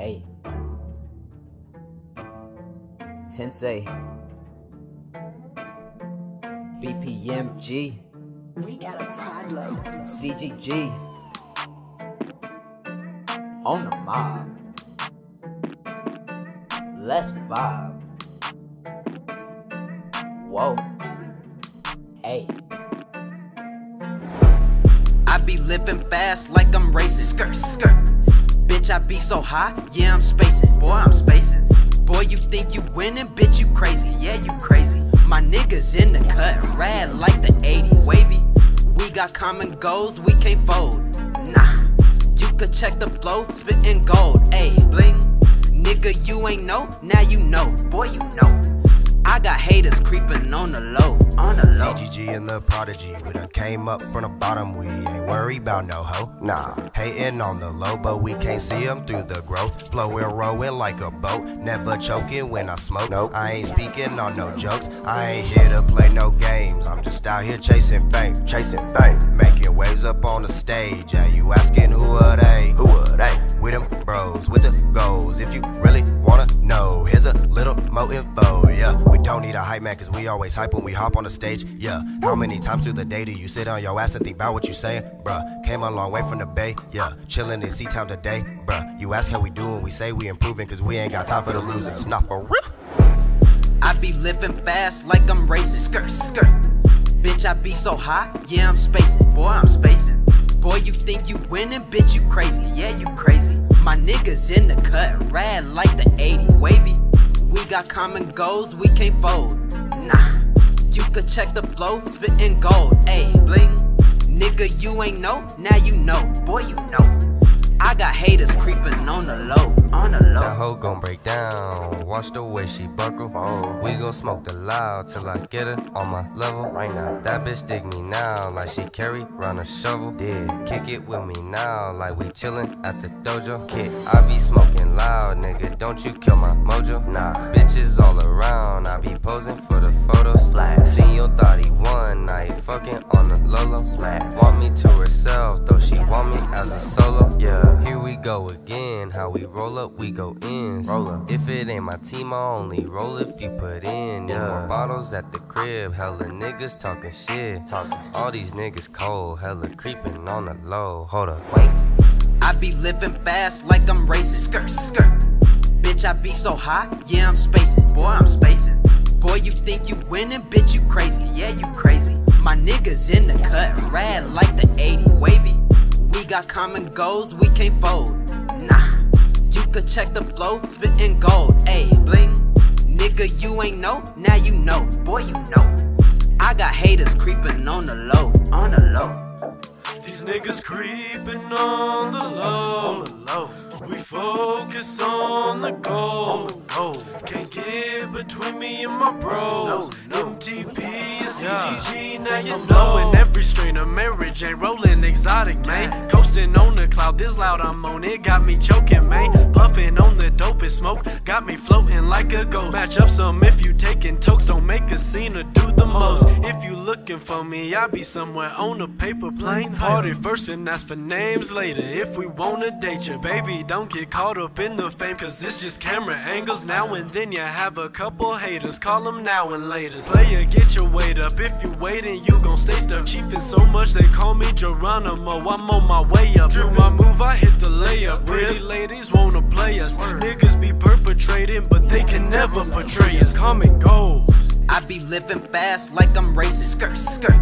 Hey. Tensei. BPMG. We got a problem. CGG. On the mob. Let's vibe. Whoa. Hey. I be living fast like I'm racing. Skirt, skirt. Bitch, I be so high, yeah, I'm spacing. Boy, I'm spacing. Boy, you think you winning? Bitch, you crazy. Yeah, you crazy. My niggas in the cut, rad like the 80s. Wavy, we got common goals, we can't fold. Nah, you could check the flow, spittin' gold. Ayy, bling. Nigga, you ain't know, now you know. Boy, you know. I got haters creepin' on the low. CGG and the prodigy, we done came up from the bottom. We ain't worry about no hoe, nah. Hating on the low, but we can't see them through the growth. Flowing, rowing like a boat, never choking when I smoke. Nope. I ain't speaking on no jokes, I ain't here to play no games. I'm just out here chasing fame, making waves up on the stage. Yeah, you asking who are they? Who are they? With them bros, with the goals. If you really wanna know, here's a little more info. Yeah, we don't need a hype man, cause we always hype when we hop on the stage, yeah. How many times through the day do you sit on your ass and think about what you saying? Bruh, came a long way from the bay, yeah. Chillin' in C-Town today, bruh. You ask how we doin', we say we improving, cause we ain't got time for the losers. Not for real. I be living fast like I'm racing. Skirt, skirt. Bitch, I be so high, yeah, I'm spacing. Boy, I'm spacing. Boy, you think you winning? Bitch, you crazy. Yeah, you crazy. My niggas in the cut, rad like the 80s. Wavy, we got common goals, we can't fold. Nah. You could check the flow, spittin' gold, ayy, bling. Nigga, you ain't know, now you know, boy, you know. I got haters creepin' on the low, on the low. That hoe gon' break down, watch the way she buckle. Oh. We gon' smoke the loud till I get her on my level right now. That bitch dig me now, like she carry round a shovel. Yeah, kick it with me now, like we chillin' at the dojo. Kid, I be smoking loud, nigga, don't you kill my mojo. Nah, bitches all around, I be posing for the photos. Senior thought he won, now he fucking on the lolo. Smash. Want me to herself, though she want me as a solo. Yeah. Here we go again, how we roll up, we go in. Roll up. If it ain't my team, I only roll if you put in. Yeah. More bottles at the crib, hella niggas talking shit. All these niggas cold, hella creeping on the low. Hold up, wait. I be living fast like I'm racing. Skirt, skirt. Bitch, I be so high, yeah, I'm spacing. Boy, I'm spacing. Boy, you think you winning? Bitch, you crazy. Yeah, you crazy. My niggas in the cut, rad like the 80s. Wavy. We got common goals, we can't fold. Nah, you could check the flow, spittin' gold. Ayy, bling. Nigga, you ain't know, now you know. Boy, you know. I got haters creepin' on the low, on the low. These niggas creepin' on the low, on the low. We focus on the goal. Can't get between me and my bros. M.T.P. CGG, now you know. I'm blowing every strain of marriage, ain't rolling exotic, man. Coasting on the cloud, this loud I'm on it, got me choking, man. Puffing on the dopest smoke, got me floating like a ghost. Match up some if you taking tokes, don't make a scene or do the most. If you looking for me, I be somewhere on a paper plane. Party first and ask for names later, if we wanna date you. Baby, don't get caught up in the fame, cause it's just camera angles. Now and then you have a couple haters, call them now and later. Player, get your weight up. If you waiting, you gon' stay stuck. Chiefin' so much, they call me Geronimo. I'm on my way up. Do my move, I hit the layup. Pretty ladies wanna play us. Niggas be perpetrating, but they can never portray us. Common goals. I be living fast like I'm racing. Skirt, skirt.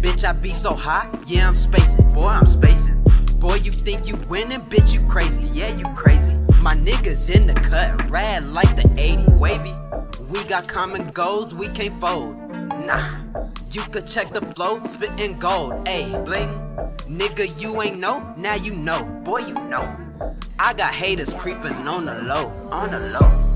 Bitch, I be so high, yeah, I'm spacing. Boy, I'm spacing. Boy, you think you winning? Bitch, you crazy. Yeah, you crazy. My niggas in the cut, rad like the 80s. Wavy. We got common goals, we can't fold. Nah, you could check the flow, spittin' gold, ayy, bling. Nigga, you ain't know, now you know, boy, you know. I got haters creepin' on the low, on the low.